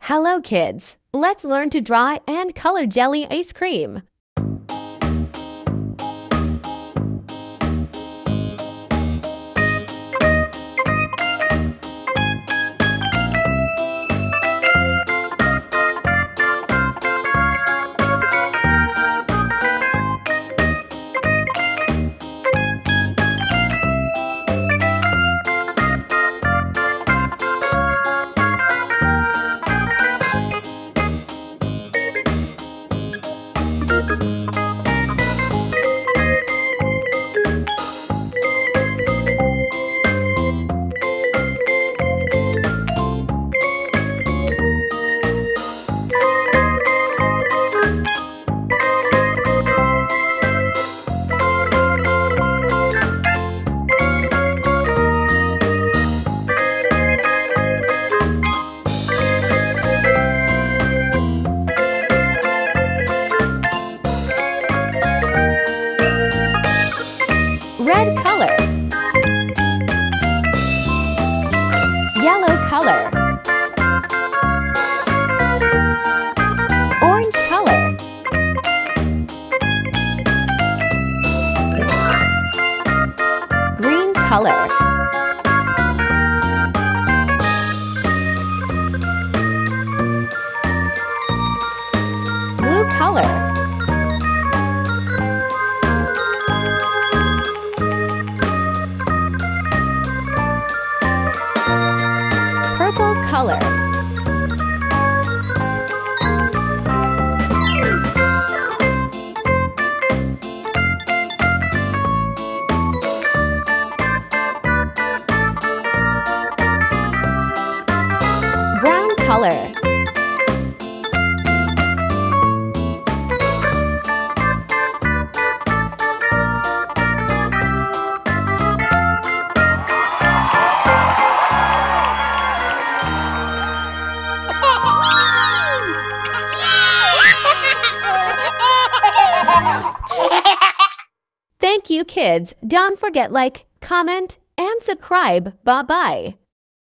Hello, kids. Let's learn to draw and color jelly ice cream. Red color, yellow color, orange color, green color, blue color, color, brown color, Thank you, kids. Don't forget like, comment, and subscribe. Bye-bye.